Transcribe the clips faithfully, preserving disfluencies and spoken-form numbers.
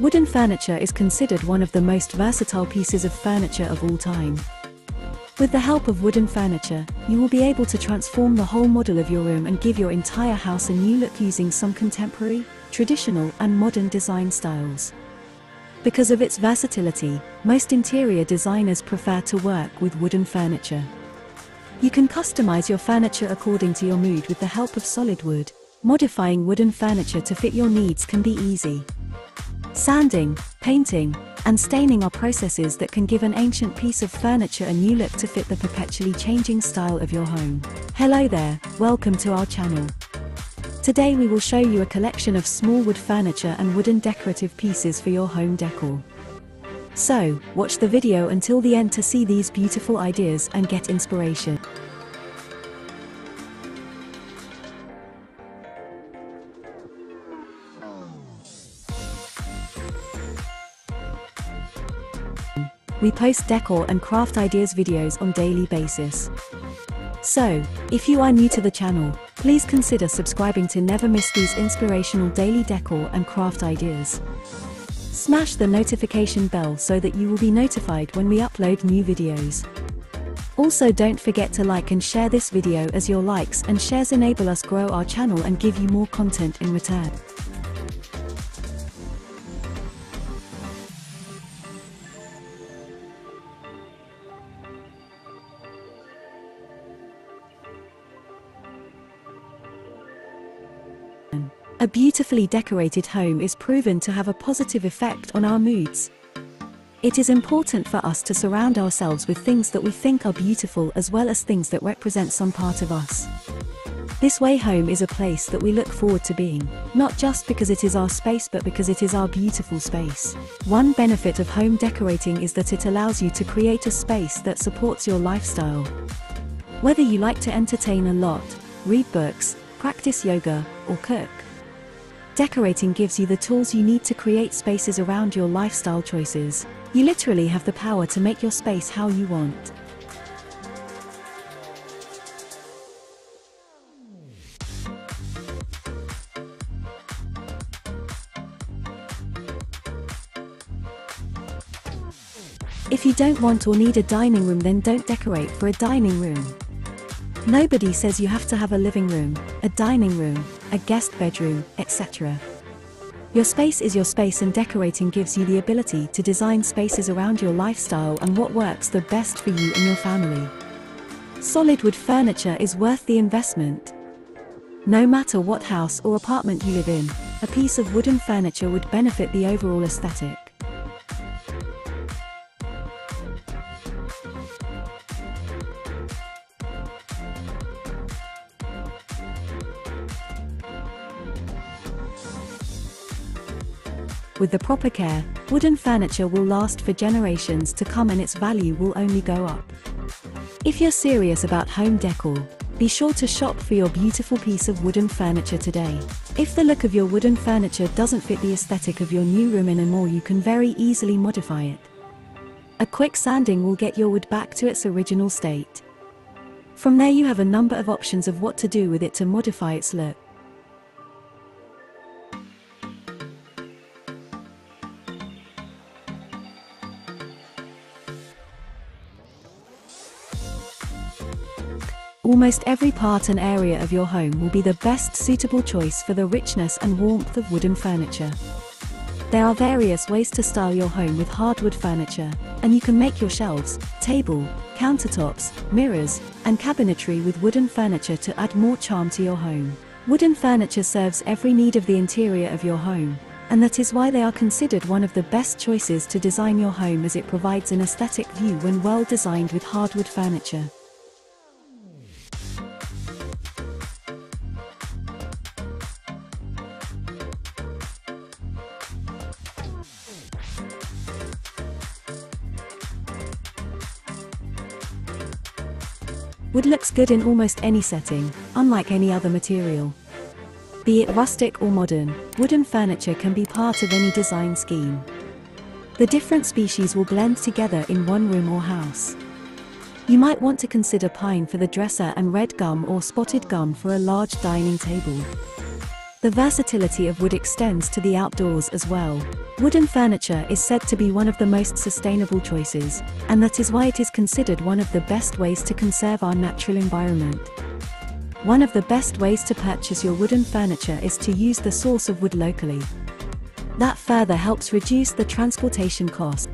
Wooden furniture is considered one of the most versatile pieces of furniture of all time. With the help of wooden furniture, you will be able to transform the whole model of your room and give your entire house a new look using some contemporary, traditional and modern design styles. Because of its versatility, most interior designers prefer to work with wooden furniture. You can customize your furniture according to your mood with the help of solid wood. Modifying wooden furniture to fit your needs can be easy. Sanding, painting, and staining are processes that can give an ancient piece of furniture a new look to fit the perpetually changing style of your home. Hello there, welcome to our channel. Today we will show you a collection of small wood furniture and wooden decorative pieces for your home decor. So, watch the video until the end to see these beautiful ideas and get inspiration. We post decor and craft ideas videos on daily basis. So, if you are new to the channel, please consider subscribing to never miss these inspirational daily decor and craft ideas. Smash the notification bell so that you will be notified when we upload new videos. Also, don't forget to like and share this video, as your likes and shares enable us grow our channel and give you more content in return. A beautifully decorated home is proven to have a positive effect on our moods. It is important for us to surround ourselves with things that we think are beautiful, as well as things that represent some part of us. This way, home is a place that we look forward to being, not just because it is our space, but because it is our beautiful space. One benefit of home decorating is that it allows you to create a space that supports your lifestyle. Whether you like to entertain a lot, read books, practice yoga, or cook, decorating gives you the tools you need to create spaces around your lifestyle choices. You literally have the power to make your space how you want. If you don't want or need a dining room, then don't decorate for a dining room. Nobody says you have to have a living room, a dining room, a guest bedroom, et cetera. Your space is your space, and decorating gives you the ability to design spaces around your lifestyle and what works the best for you and your family. Solid wood furniture is worth the investment. No matter what house or apartment you live in, a piece of wooden furniture would benefit the overall aesthetic. With the proper care, wooden furniture will last for generations to come, and its value will only go up. If you're serious about home decor, be sure to shop for your beautiful piece of wooden furniture today. If the look of your wooden furniture doesn't fit the aesthetic of your new room anymore, you can very easily modify it. A quick sanding will get your wood back to its original state. From there, you have a number of options of what to do with it to modify its look. Almost every part and area of your home will be the best suitable choice for the richness and warmth of wooden furniture. There are various ways to style your home with hardwood furniture, and you can make your shelves, table, countertops, mirrors, and cabinetry with wooden furniture to add more charm to your home. Wooden furniture serves every need of the interior of your home, and that is why they are considered one of the best choices to design your home, as it provides an aesthetic view when well designed with hardwood furniture. Wood looks good in almost any setting, unlike any other material. Be it rustic or modern, wooden furniture can be part of any design scheme. The different species will blend together in one room or house. You might want to consider pine for the dresser and red gum or spotted gum for a large dining table. The versatility of wood extends to the outdoors as well. Wooden furniture is said to be one of the most sustainable choices, and that is why it is considered one of the best ways to conserve our natural environment. One of the best ways to purchase your wooden furniture is to use the source of wood locally. That further helps reduce the transportation cost.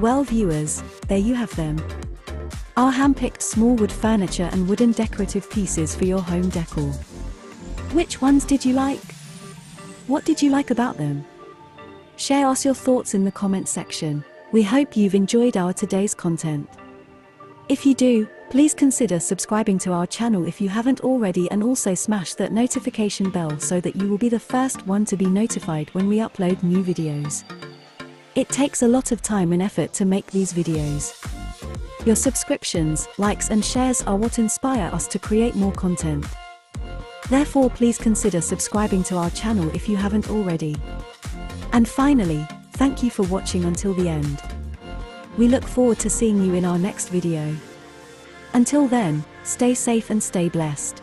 Well viewers, there you have them. Our hand-picked small wood furniture and wooden decorative pieces for your home decor. Which ones did you like? What did you like about them? Share us your thoughts in the comment section. We hope you've enjoyed our today's content. If you do, please consider subscribing to our channel if you haven't already, and also smash that notification bell so that you will be the first one to be notified when we upload new videos. It takes a lot of time and effort to make these videos. Your subscriptions, likes and shares are what inspire us to create more content. Therefore, please consider subscribing to our channel if you haven't already. And finally, thank you for watching until the end. We look forward to seeing you in our next video. Until then, stay safe and stay blessed.